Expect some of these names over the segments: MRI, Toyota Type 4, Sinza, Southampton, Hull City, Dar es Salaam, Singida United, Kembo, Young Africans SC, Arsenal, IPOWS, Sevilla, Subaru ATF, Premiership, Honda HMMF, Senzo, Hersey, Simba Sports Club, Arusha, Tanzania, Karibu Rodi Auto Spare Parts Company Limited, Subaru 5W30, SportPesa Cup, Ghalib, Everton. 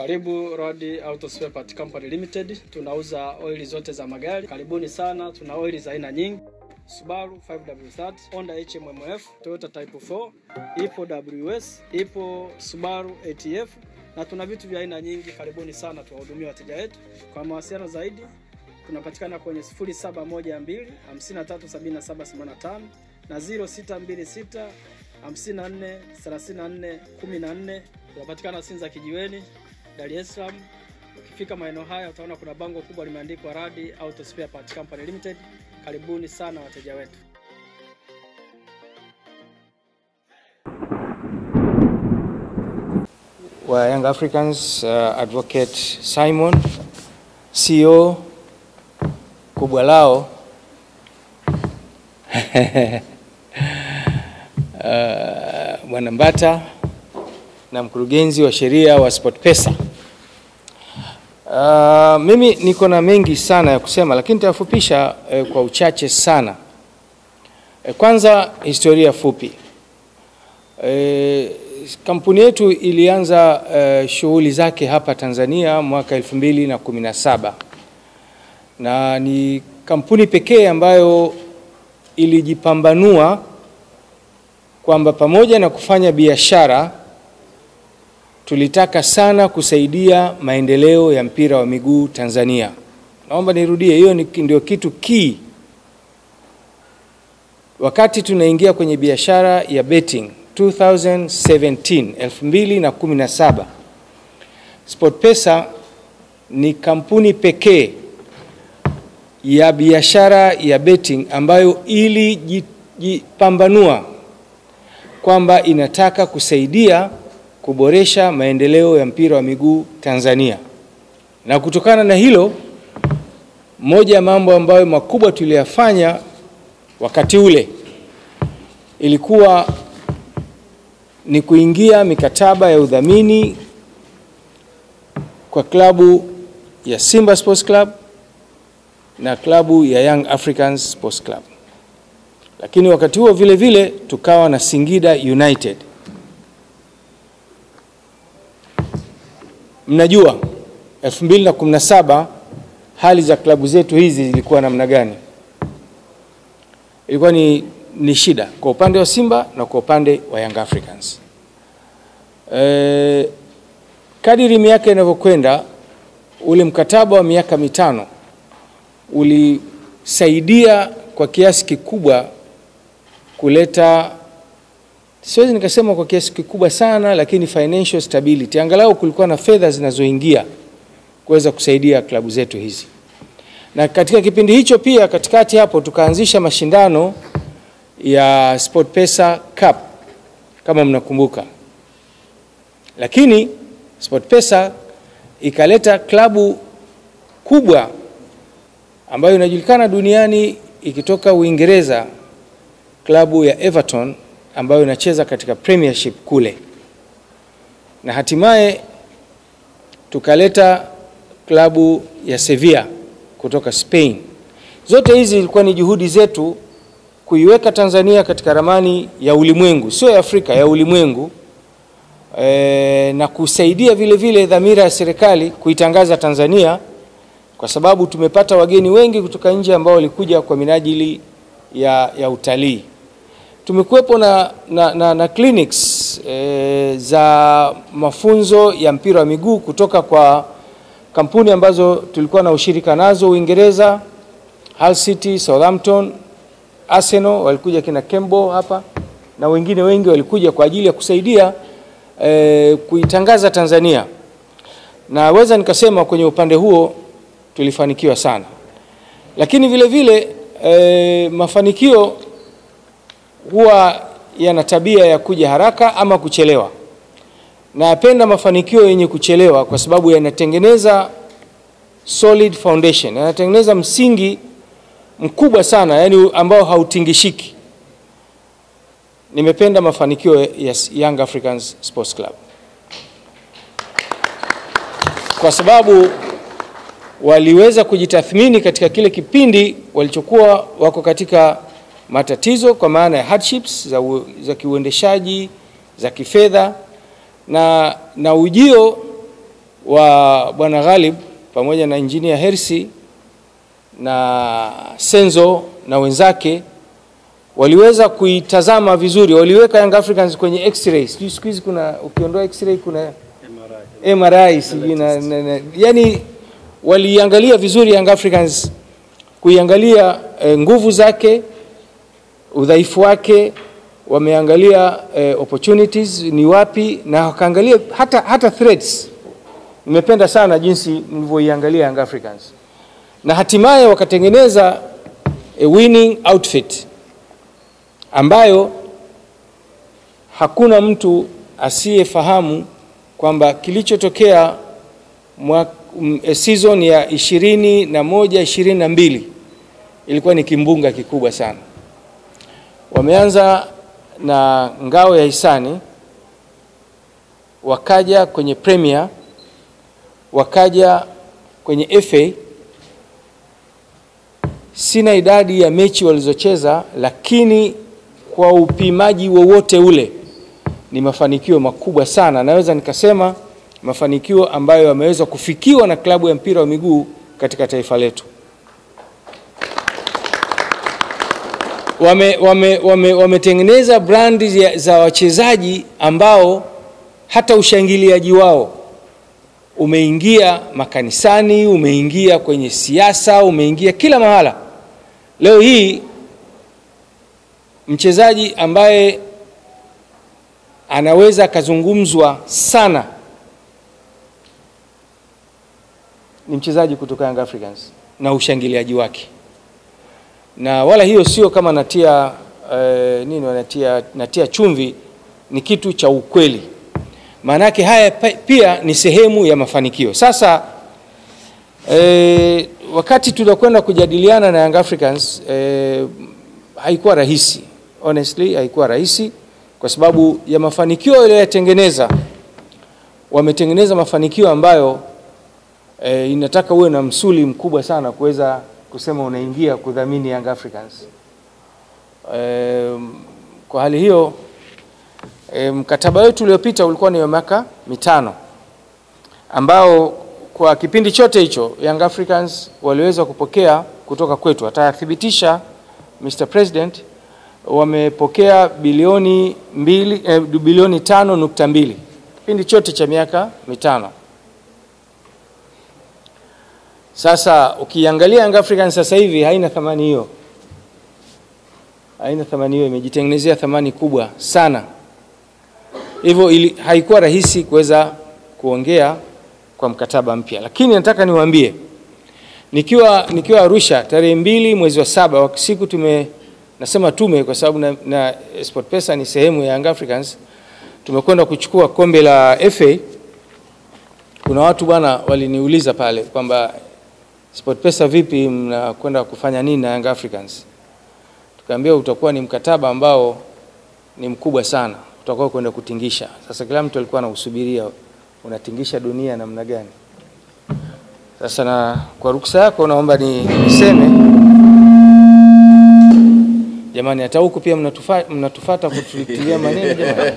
Karibu Rodi Auto Spare Parts Company Limited. Tunauza oili zote za magari. Karibuni sana, tuna oili za aina nyingi. Subaru 5W30, Honda HMMF, Toyota Type 4, IPOWS, ipo Subaru ATF. Na tuna vitu vya aina nyingi. Karibuni sana, tuwahudumia wateja wetu. Kwa mawasiliano zaidi, tunapatikana kwenye 0712 537785 na 0626 54 34 14. Tunapatikana Sinza Kijiweni, Dar es Salaam. Ukifika maeneo haya utaona kuna bango kubwa limeandikwa Rodi Auto Spare Parts Company Limited. Karibuni sana wateja wetu. Well, Young Africans Advocate Simon, CEO kubwa lao. Wanambata na mkurugenzi wa sheria wa SportPesa. Mimi niko na mengi sana ya kusema, lakini nitafupisha kwa uchache sana. Kwanza historia fupi. Kampuni yetu ilianza shughuli zake hapa Tanzania mwaka 2017. Na ni kampuni pekee ambayo ilijipambanua kwamba pamoja na kufanya biashara, tulitaka sana kusaidia maendeleo ya mpira wa miguu Tanzania. Naomba nirudie, hiyo ndio kitu key. Wakati tunaingia kwenye biashara ya betting 2017, SportPesa ni kampuni pekee ya biashara ya betting ambayo ilijipambanua kwamba inataka kusaidia kuboresha maendeleo ya mpira wa miguu Tanzania. Na kutokana na hilo, moja ya mambo ambayo makubwa tuliyafanya wakati ule ilikuwa ni kuingia mikataba ya udhamini kwa klabu ya Simba Sports Club na klabu ya Young Africans Sports Club. Lakini wakati huo vile vile tukawa na Singida United. Mnajua 2017 hali za klabu zetu hizi zilikuwa namna gani? Ilikuwa ni shida kwa upande wa Simba na kwa upande wa Young Africans. Kadiri miaka inavyokwenda, ule mkataba wa miaka 5 ulisaidia kwa kiasi kikubwa kuleta, siwezi nikasema kwa kiasi kikubwa sana, lakini financial stability. Angalau kulikuwa na fedha zinazoingia kuweza kusaidia klabu zetu hizi. Na katika kipindi hicho pia, katikati hapo, tukaanzisha mashindano ya SportPesa Cup, kama mnakumbuka. Lakini SportPesa ikaleta klabu kubwa ambayo inajulikana duniani ikitoka Uingereza, klabu ya Everton, ambayo inacheza katika Premiership kule. Na hatimaye tukaleta klabu ya Sevilla kutoka Spain. Zote hizi ilikuwa ni juhudi zetu kuiweka Tanzania katika ramani ya ulimwengu, sio ya Afrika, ya ulimwengu, na kusaidia vile vile dhamira ya serikali kuitangaza Tanzania, kwa sababu tumepata wageni wengi kutoka nje ambao walikuja kwa minajili ya utalii. Tumekuwepo na clinics za mafunzo ya mpira wa miguu kutoka kwa kampuni ambazo tulikuwa na ushirika nazo Uingereza: Hull City, Southampton, Arsenal, walikuja kina Kembo hapa, na wengine wengi walikuja kwa ajili ya kusaidia kuitangaza Tanzania. Na weza nikasema kwenye upande huo tulifanikiwa sana. Lakini vile vile mafanikio huwa yana tabia ya kuja haraka ama kuchelewa. Na napenda mafanikio yenye kuchelewa kwa sababu yanatengeneza solid foundation, yanatengeneza msingi mkubwa sana, yani ambao hautingishiki. Nimependa mafanikio ya Young Africans Sports Club kwa sababu waliweza kujitathmini katika kile kipindi walichokuwa wako katika matatizo, kwa maana ya hardships za kiuendeshaji, za kifedha, na ujio wa Bwana Ghalib pamoja na engineer Hersey na Senzo na wenzake waliweza kuitazama vizuri, waliweka Young Africans kwenye X-ray. Siku hizi kuna ukiondoa X-ray kuna MRI sijina, yani waliangalia vizuri Young Africans, kuiangalia nguvu zake, udhaifu wake, wameangalia opportunities ni wapi, na wakaangalia hata threats. Nimependa sana jinsi nilivyoiangalia Young Africans, na hatimaye wakatengeneza a winning outfit ambayo hakuna mtu asiyefahamu kwamba kilichotokea season ya 21-22 ilikuwa ni kimbunga kikubwa sana. Wameanza na ngao ya hisani, wakaja kwenye Premier, wakaja kwenye FA. Sina idadi ya mechi walizocheza, lakini kwa upimaji wowote ule ni mafanikio makubwa sana. Naweza nikasema mafanikio ambayo yameweza kufikiwa na klabu ya mpira wa miguu katika taifa letu. Wametengeneza brandi za wachezaji ambao hata ushangiliaji wao umeingia makanisani, umeingia kwenye siasa, umeingia kila mahala. Leo hii mchezaji ambaye anaweza kazungumzwa sana ni mchezaji kutoka Young Africans na ushangiliaji wake. Na wala hiyo sio kama natia natia chumvi, ni kitu cha ukweli. Maanake haya pia ni sehemu ya mafanikio. Sasa wakati tunakwenda kujadiliana na Young Africans, haikuwa rahisi. Honestly, haikuwa rahisi kwa sababu ya mafanikio yaliyotengeneza. Wametengeneza mafanikio ambayo inataka uwe na msuli mkubwa sana kuweza kusema unaingia kudhamini Young Africans. Kwa hali hiyo, mkataba wetu uliopita ulikuwa ni miaka 5 ambao kwa kipindi chote hicho Young Africans waliweza kupokea kutoka kwetu. Atathibitisha Mr. President, wamepokea bilioni 5.2 kipindi chote cha miaka 5. Sasa ukiangalia Young Africans sasa hivi haina thamani hiyo. Haina thamani hiyo, imejitengenezea thamani kubwa sana. Hivyo haikuwa rahisi kuweza kuongea kwa mkataba mpya. Lakini nataka niwaambie, nikiwa Arusha tarehe 2 mwezi wa 7, wa siku nasema tume kwa sababu na SportPesa ni sehemu ya Young Africans, tumekwenda kuchukua kombe la FA. Kuna watu bwana waliniuliza pale kwamba SportPesa vipi mnakwenda kufanya nini na Young Africans. Tukaambia utakuwa ni mkataba ambao ni mkubwa sana, tutakuwa kwenda kutingisha. Sasa kila mtu alikuwa anausubiria unatingisha dunia namna gani. Sasa na kwa ruksa yako naomba niseme jamani, hata huko pia mnatufuata kutulitilia maneno jamani.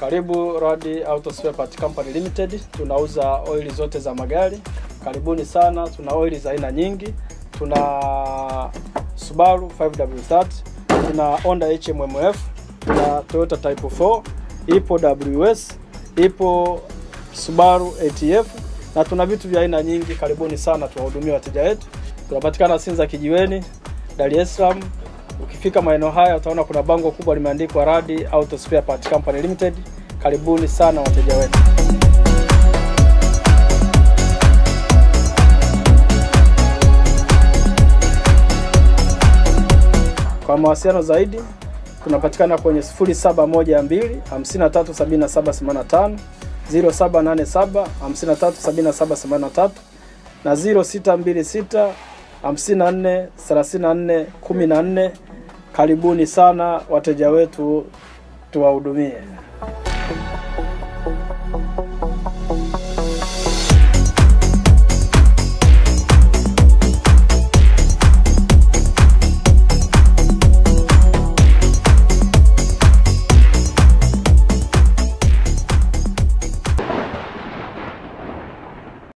Karibu Rodi Auto Spare Parts Company Limited, tunauza oili zote za magari. Karibuni sana, tuna oili za aina nyingi. Tuna Subaru 5W30, tuna Honda HMMF, tuna Toyota Type 4, ipo WS, ipo Subaru ATF, na tuna vitu vya aina nyingi. Karibuni sana, tunahudumia wateja wetu. Tunapatikana Sinza Kijiweni, Dar es Salaam. Ukifika maeneo haya utaona kuna bango kubwa limeandikwa Rodi Auto Spare Parts Company Limited. Karibuni sana wateja wetu. Kwa mawasiliano zaidi tunapatikana kwenye 0712 537785, 0787 537783 na 0626 5434 14. Karibuni sana wateja wetu, tuwahudumie.